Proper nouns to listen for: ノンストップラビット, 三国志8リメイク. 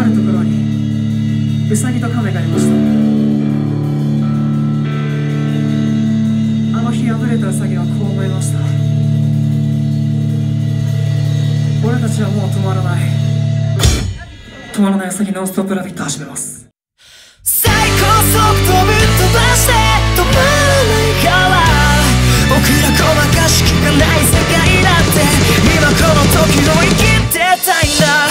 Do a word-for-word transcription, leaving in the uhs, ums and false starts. あるところにウサギとカメがいました。あの日敗れたウサギはこう思いました。俺たちはもう止まらない止まらないウサギノンストップラビット始めます。最高速度ぶっ飛ばして止まらないから僕らごまかしきれない世界だって今この時を生きてたいんだ。